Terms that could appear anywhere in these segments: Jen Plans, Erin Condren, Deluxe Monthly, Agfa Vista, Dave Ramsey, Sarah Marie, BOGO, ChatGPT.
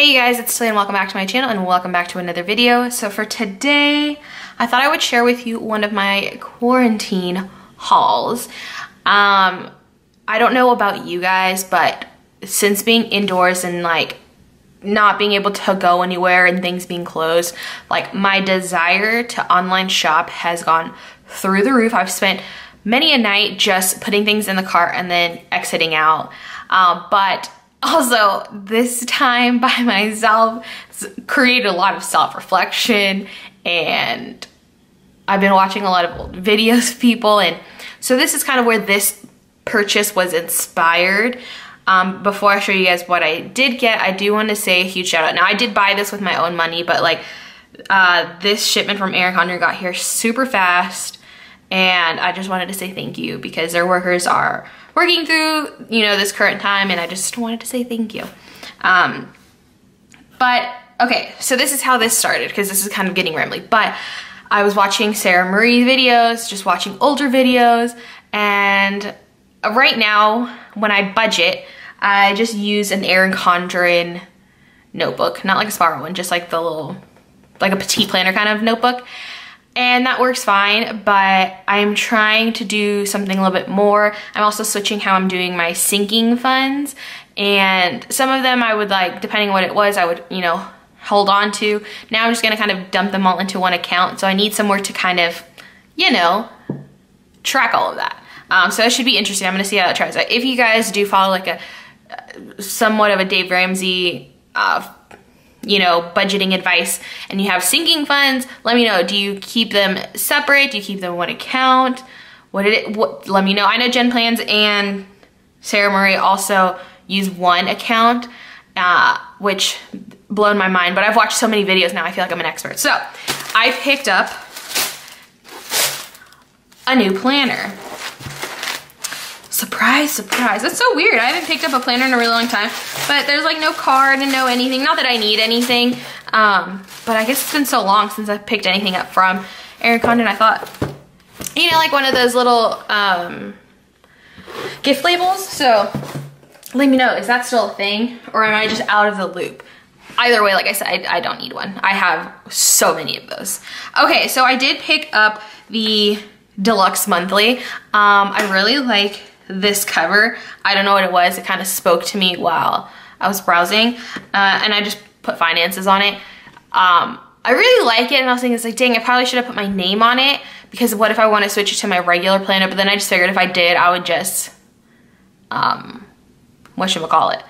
Hey you guys, it's Tilly and welcome back to my channel and welcome back to another video. So for today, I thought I would share with you one of my quarantine hauls. I don't know about you guys, but since being indoors and like not being able to go anywhere and things being closed, like my desire to online shop has gone through the roof. I've spent many a night just putting things in the cart and then exiting out, but also, this time by myself created a lot of self-reflection, and I've been watching a lot of old videos of people, and so this is kind of where this purchase was inspired. Before I show you guys what I did get, I do want to say a huge shout out. Now, I did buy this with my own money, but like this shipment from Erin Condren got here super fast, and I just wanted to say thank you because their workers are working through, you know, this current time, and I just wanted to say thank you. But okay, so this is how this started because this is kind of getting rambly, but I was watching Sarah Marie videos, just watching older videos, and right now when I budget, I just use an Erin Condren notebook, not like a spiral one, just like the little, like a petite planner kind of notebook. And that works fine, but I'm trying to do something a little bit more. I'm also switching how I'm doing my sinking funds. And some of them I would like, depending on what it was, I would, you know, hold on to. Now I'm just gonna kind of dump them all into one account. So I need somewhere to kind of, you know, track all of that. So it should be interesting. I'm gonna see how that tries out. If you guys do follow like a somewhat of a Dave Ramsey you know, budgeting advice, and you have sinking funds, let me know. Do you keep them separate? Do you keep them in one account? Let me know. I know Jen Plans and Sarah Marie also use one account, which blown my mind, but I've watched so many videos now, I feel like I'm an expert. So I picked up a new planner. Surprise, surprise. That's so weird. I haven't picked up a planner in a really long time, but there's like no card and no anything. Not that I need anything, but I guess it's been so long since I've picked anything up from Erin Condren. I thought, you know, like one of those little gift labels. So let me know, is that still a thing or am I just out of the loop? Either way, like I said, I don't need one. I have so many of those. Okay, so I did pick up the Deluxe Monthly. I really like this cover. I don't know what it was. It kind of spoke to me while I was browsing, and I just put finances on it. I really like it, and I was thinking, it's like, dang, I probably should have put my name on it because what if I want to switch it to my regular planner? But then I just figured if I did, I would just, whatchamacallit?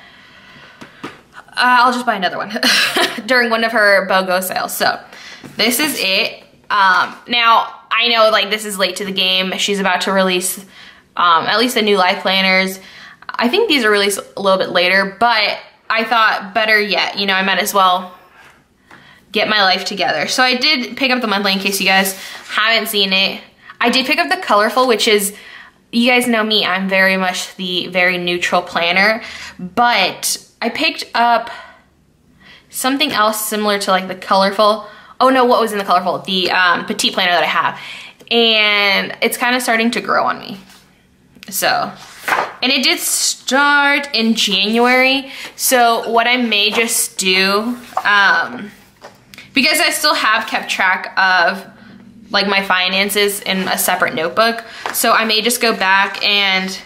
I'll just buy another one during one of her BOGO sales. So this is it. Now I know like this is late to the game. She's about to release at least the new life planners. I think these are released a little bit later, but I thought better yet, you know, I might as well get my life together. So I did pick up the monthly in case you guys haven't seen it. I did pick up the colorful, which is, you guys know me, I'm very much the very neutral planner, but I picked up something else similar to like the colorful. Oh no, what was in the colorful? The petite planner that I have. And it's kind of starting to grow on me. So, and it did start in January. So what I may just do, because I still have kept track of like my finances in a separate notebook. So I may just go back and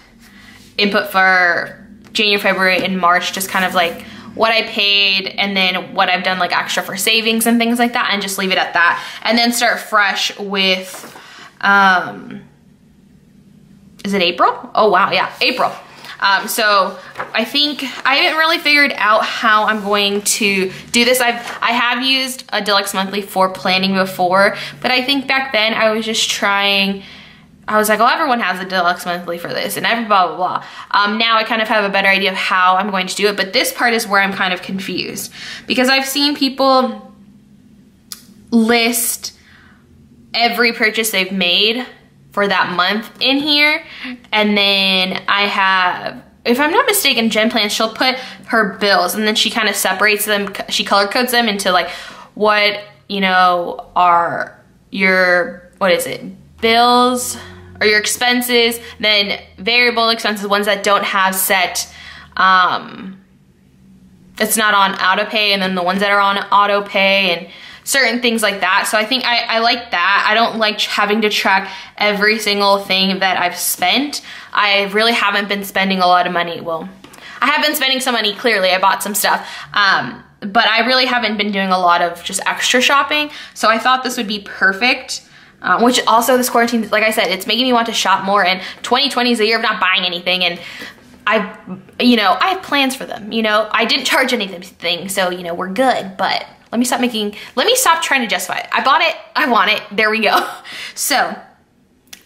input for January, February, and March, just kind of like what I paid and then what I've done like extra for savings and things like that, and just leave it at that. And then start fresh with, is it April? Oh wow, yeah, April. So I think I haven't really figured out how I'm going to do this. I have used a Deluxe Monthly for planning before, but I think back then I was just trying, I was like, oh, everyone has a Deluxe Monthly for this and every blah, blah, blah. Now I kind of have a better idea of how I'm going to do it, but this part is where I'm kind of confused because I've seen people list every purchase they've made for that month in here. And then I have, if I'm not mistaken, Jen Plans, she'll put her bills and then she kind of separates them. She color codes them into like what, you know, are your, what is it? Bills or your expenses, then variable expenses, ones that don't have set it's not on auto pay, and then the ones that are on auto pay and certain things like that. So I think I like that. I don't like having to track every single thing that I've spent. I really haven't been spending a lot of money. Well, I have been spending some money, clearly. I bought some stuff. But I really haven't been doing a lot of just extra shopping. So I thought this would be perfect. Which also, this quarantine, like I said, it's making me want to shop more, and 2020 is the year of not buying anything, and I have plans for them, I didn't charge anything, so, we're good, but let me stop trying to justify it. I bought it, I want it, there we go. So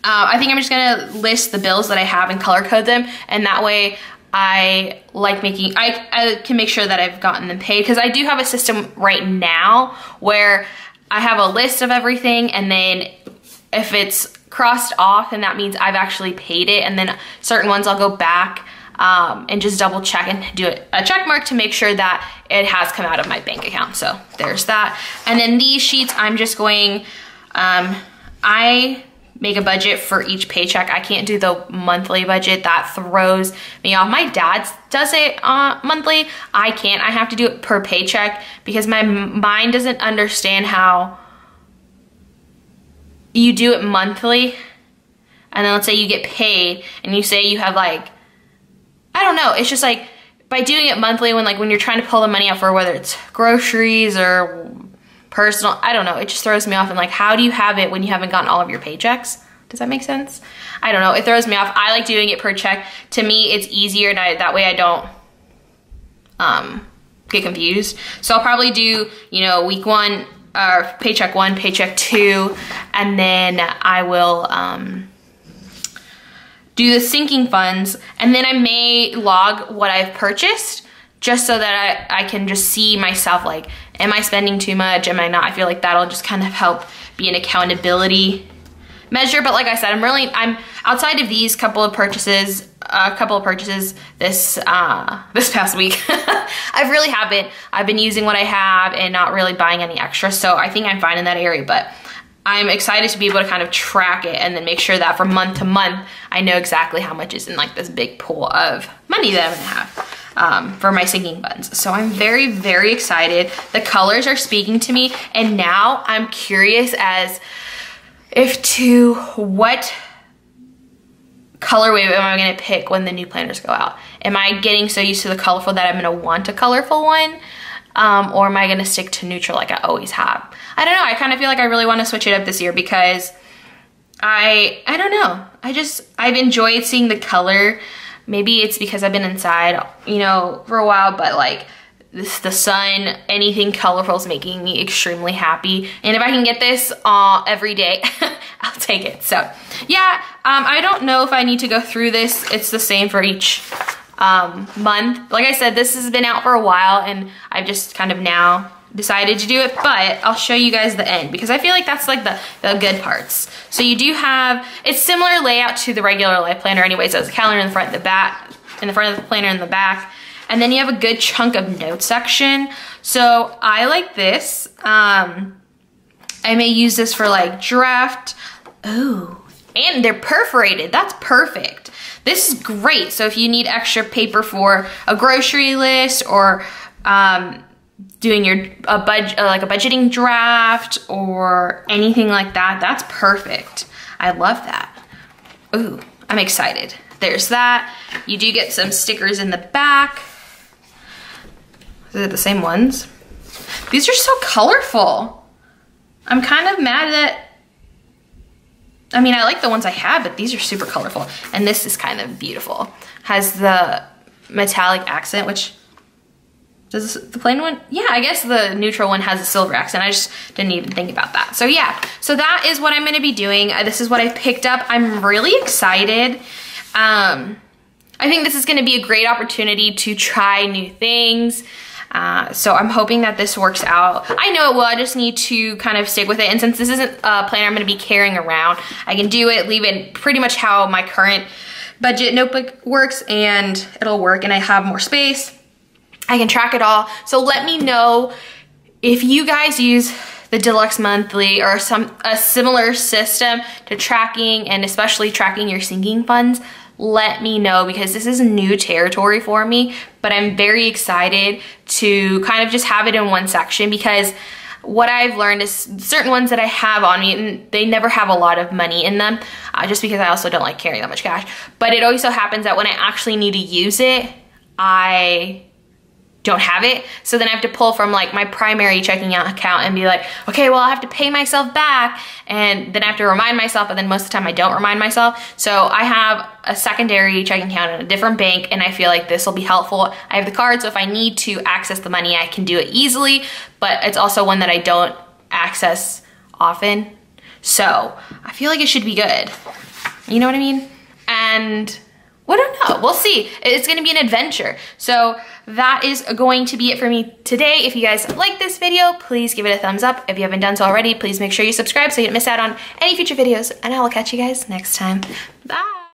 I think I'm just gonna list the bills that I have and color code them, and that way I can make sure that I've gotten them paid, because I do have a system right now where I have a list of everything, and then if it's crossed off, then that means I've actually paid it, and then certain ones I'll go back and just double check and do a check mark to make sure that it has come out of my bank account. So there's that. And then these sheets, I'm just going, I make a budget for each paycheck. I can't do the monthly budget. That throws me off. My dad does it monthly. I can't. I have to do it per paycheck because my mind doesn't understand how you do it monthly. And then let's say you get paid and you say you have like, I don't know. It's just like by doing it monthly when you're trying to pull the money out for whether it's groceries or personal, I don't know, it just throws me off. And like, how do you have it when you haven't gotten all of your paychecks? Does that make sense? I don't know, it throws me off. I like doing it per check. To me, it's easier, and that way I don't get confused. So I'll probably do, week one, or paycheck one, paycheck two, and then I will do the sinking funds, and then I may log what I've purchased, just so that I can just see myself, like, am I spending too much? Am I not? I feel like that'll just kind of help be an accountability measure. But like I said, I'm outside of these couple of purchases, this this past week, I really haven't. I've been using what I have and not really buying any extra. So I think I'm fine in that area, but I'm excited to be able to kind of track it and then make sure that from month to month, I know exactly how much is in like this big pool of money that I'm gonna have. For my sinking funds. So I'm very, very excited. The colors are speaking to me, and now I'm curious as if to what color wave am I gonna pick when the new planners go out? Am I getting so used to the colorful that I'm gonna want a colorful one? Or am I gonna stick to neutral like I always have? I don't know, I kind of feel like I really wanna switch it up this year because I don't know. I've enjoyed seeing the color. Maybe it's because I've been inside, for a while, but like the sun, anything colorful is making me extremely happy. And if I can get this every day, I'll take it. So yeah, I don't know if I need to go through this. It's the same for each month. Like I said, this has been out for a while, and I've just kind of now decided to do it, but I'll show you guys the end because I feel like that's like the good parts. So you do have, it's similar layout to the regular life planner anyways. So it's a calendar in the front, in the front of the planner in the back. And then you have a good chunk of notes section. So I like this. I may use this for like draft. Oh, and they're perforated. That's perfect. This is great. So if you need extra paper for a grocery list or, doing a budgeting draft or anything like that, that's perfect. I love that. Ooh, I'm excited. There's that. You do get some stickers in the back. Is it the same ones? These are so colorful. I'm kind of mad that, I like the ones I have, but these are super colorful. And this is kind of beautiful. Has the metallic accent, which, does the plain one? Yeah, I guess the neutral one has a silver accent. I just didn't even think about that. So yeah, so that is what I'm gonna be doing. This is what I picked up. I'm really excited. I think this is gonna be a great opportunity to try new things. So I'm hoping that this works out. I know it will, I just need to kind of stick with it. And since this isn't a planner I'm gonna be carrying around, I can do it, leave it pretty much how my current budget notebook works, and it'll work, and I have more space. I can track it all. So let me know if you guys use the Deluxe Monthly or a similar system to tracking, and especially tracking your sinking funds. let me know, because this is new territory for me, but I'm very excited to kind of just have it in one section, because what I've learned is certain ones that I have on me, and they never have a lot of money in them, just because I also don't like carrying that much cash. But it also happens that when I actually need to use it, I don't have it. So then I have to pull from like my primary checking account and be like, okay, well, I have to pay myself back, and then I have to remind myself, and then most of the time I don't remind myself. So I have a secondary checking account at a different bank, and I feel like this will be helpful. I have the card, so if I need to access the money, I can do it easily, but it's also one that I don't access often. So I feel like it should be good. You know what I mean? And I don't know, we'll see. It's gonna be an adventure. So that is going to be it for me today. If you guys like this video, please give it a thumbs up. If you haven't done so already, please make sure you subscribe so you don't miss out on any future videos, and I will catch you guys next time. Bye.